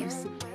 leaves.